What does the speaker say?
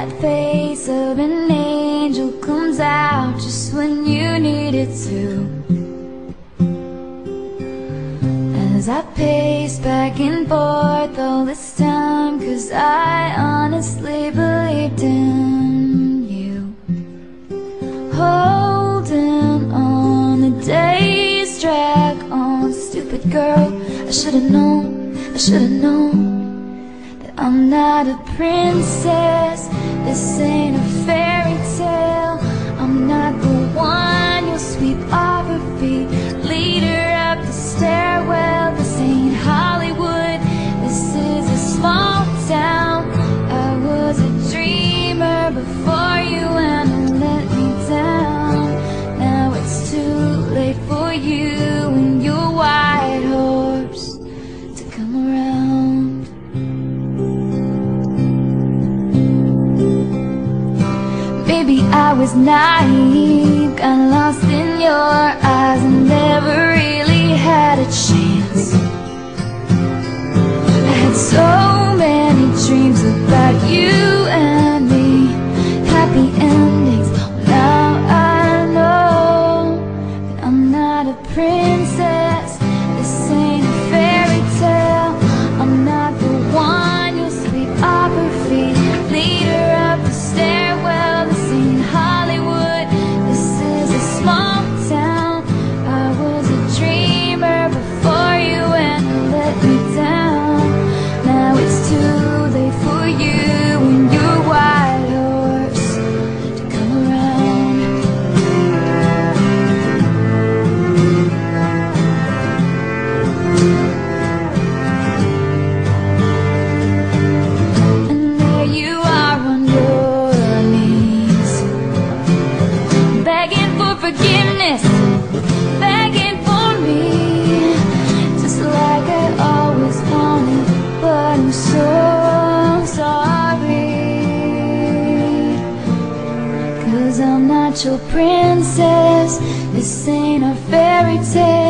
that face of an angel comes out just when you need it to. As I pace back and forth all this time, 'cause I honestly believed in you. Holding on the days drag on, stupid girl. I should've known, I should've known. I'm not a princess, this ain't a fairy tale. I'm not the one you'll sweep off her feet, lead her up the stairwell. This ain't Hollywood, this is a small town. I was a dreamer before you and you let me down. Now it's too late for you and your white horse to come around. Maybe I was naive, got lost in your eyes and never really had a chance. I had so many dreams about you and me, happy endings. Now I know that I'm not a princess, this ain't a fairy tale. I'm not the one you'll sweep off her feet, lead her up the stairwell. Your princess, this ain't a fairy tale.